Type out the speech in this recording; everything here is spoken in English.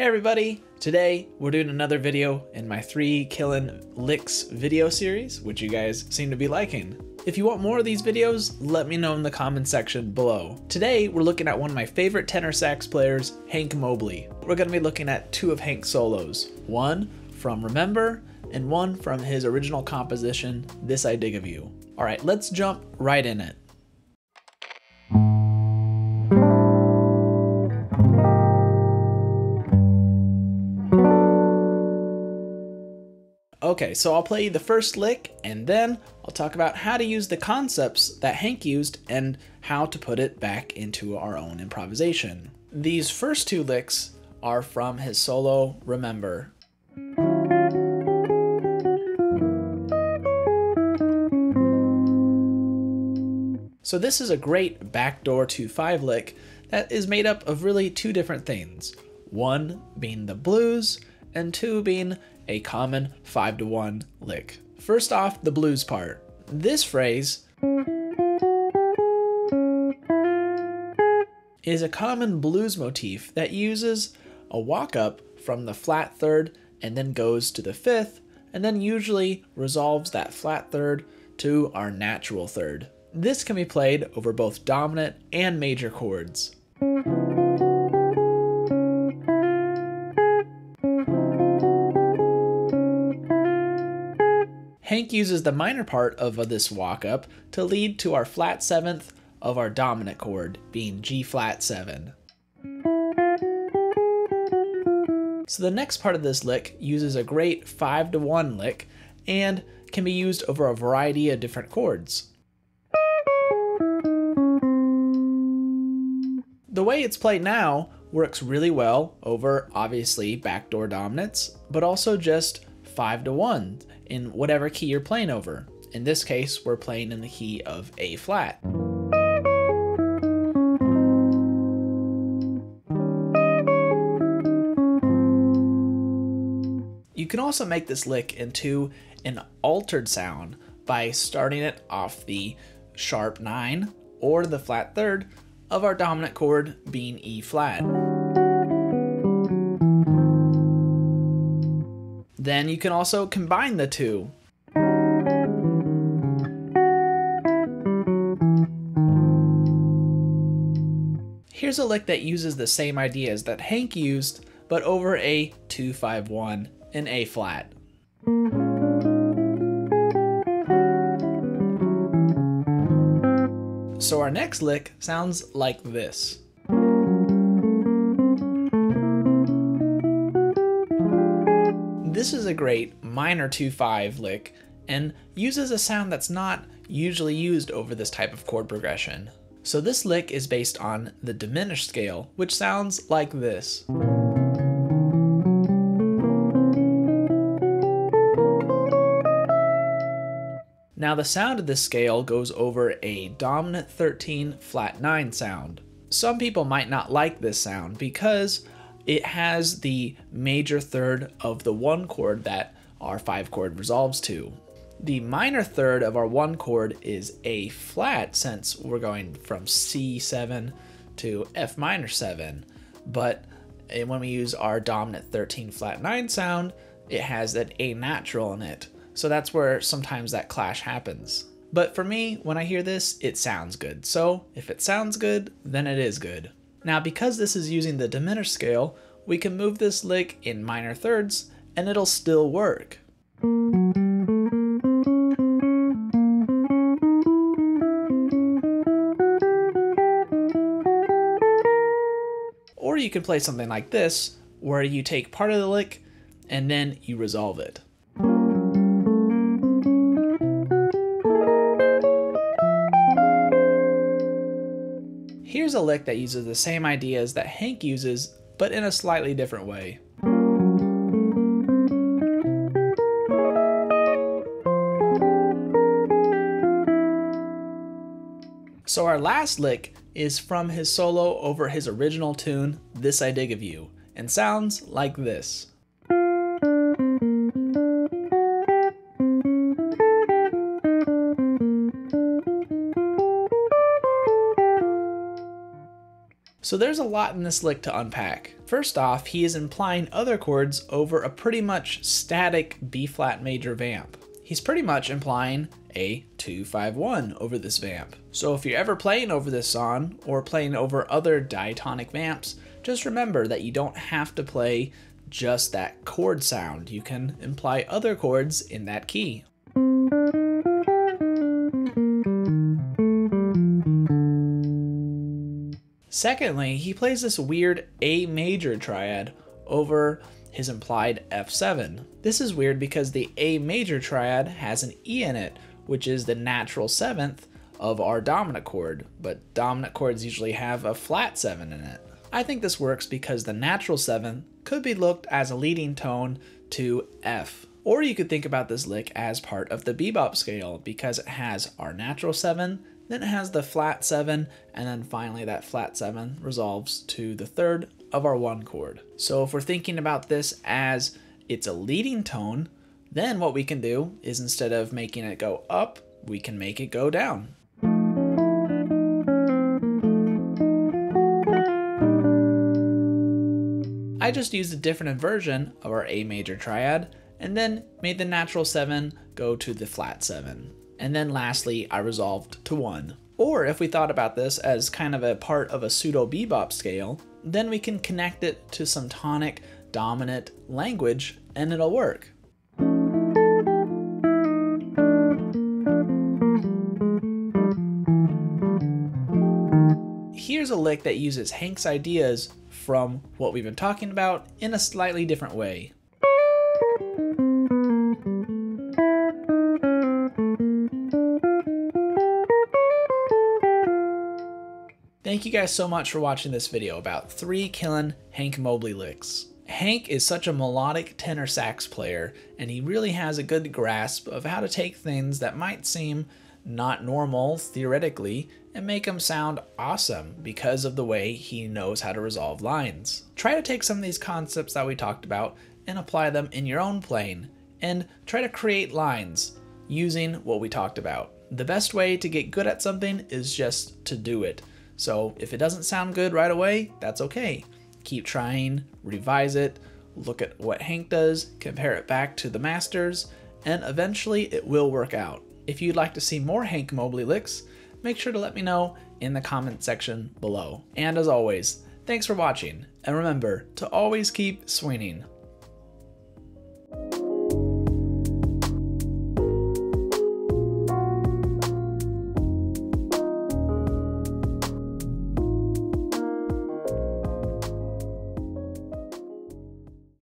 Hey everybody! Today we're doing another video in my Three Killin' Licks video series, which you guys seem to be liking. If you want more of these videos, let me know in the comment section below. Today we're looking at one of my favorite tenor sax players, Hank Mobley. We're going to be looking at two of Hank's solos, one from Remember and one from his original composition, This I Dig of You. Alright, let's jump right in it. Okay, so I'll play the first lick and then I'll talk about how to use the concepts that Hank used and how to put it back into our own improvisation. These first two licks are from his solo, Remember. So this is a great backdoor 2/5 lick that is made up of really two different things. One being the blues and two being a common 5/1 lick. First off, the blues part. This phrase is a common blues motif that uses a walk-up from the flat third and then goes to the fifth, and then usually resolves that flat third to our natural third. This can be played over both dominant and major chords. Hank uses the minor part of this walk-up to lead to our flat 7th of our dominant chord, being G flat 7. So the next part of this lick uses a great 5/1 lick and can be used over a variety of different chords. The way it's played now works really well over obviously backdoor dominance, but also just 5/1 in whatever key you're playing over. In this case, we're playing in the key of A flat. You can also make this lick into an altered sound by starting it off the sharp 9 or the flat 3rd of our dominant chord, being E flat. Then you can also combine the two. Here's a lick that uses the same ideas that Hank used, but over a 2/5/1 in A flat. So our next lick sounds like this. This is a great minor 2/5 lick and uses a sound that's not usually used over this type of chord progression. So this lick is based on the diminished scale, which sounds like this. Now the sound of this scale goes over a dominant 13 flat 9 sound. Some people might not like this sound because it has the major third of the 1 chord that our 5 chord resolves to. The minor third of our 1 chord is A flat, since we're going from C7 to F minor 7, but when we use our dominant 13 flat 9 sound, it has an A natural in it, so that's where sometimes that clash happens. But for me, when I hear this, it sounds good, so if it sounds good, then it is good. Now, because this is using the diminished scale, we can move this lick in minor thirds and it'll still work. Or you can play something like this, where you take part of the lick and then you resolve it. Here's a lick that uses the same ideas that Hank uses, but in a slightly different way. So our last lick is from his solo over his original tune, This I Dig of You, and sounds like this. So there's a lot in this lick to unpack. First off, he is implying other chords over a pretty much static B-flat major vamp. He's pretty much implying a 2-5-1 over this vamp. So if you're ever playing over this song or playing over other diatonic vamps, just remember that you don't have to play just that chord sound. You can imply other chords in that key. Secondly, he plays this weird A major triad over his implied F7. This is weird because the A major triad has an E in it, which is the natural seventh of our dominant chord, but dominant chords usually have a flat seven in it. I think this works because the natural seventh could be looked as a leading tone to F. Or you could think about this lick as part of the bebop scale because it has our natural seven, then it has the flat seven, and then finally that flat seven resolves to the third of our one chord. So if we're thinking about this as it's a leading tone, then what we can do is instead of making it go up, we can make it go down. I just used a different inversion of our A major triad and then made the natural seven go to the flat seven. And then lastly, I resolved to one. Or if we thought about this as kind of a part of a pseudo bebop scale, then we can connect it to some tonic dominant language and it'll work. Here's a lick that uses Hank's ideas from what we've been talking about in a slightly different way. Thank you guys so much for watching this video about 3 Killin' Hank Mobley licks. Hank is such a melodic tenor sax player, and he really has a good grasp of how to take things that might seem not normal theoretically and make them sound awesome because of the way he knows how to resolve lines. Try to take some of these concepts that we talked about and apply them in your own playing, and try to create lines using what we talked about. The best way to get good at something is just to do it. So if it doesn't sound good right away, that's okay. Keep trying, revise it, look at what Hank does, compare it back to the masters, and eventually it will work out. If you'd like to see more Hank Mobley licks, make sure to let me know in the comment section below. And as always, thanks for watching, and remember to always keep swinging.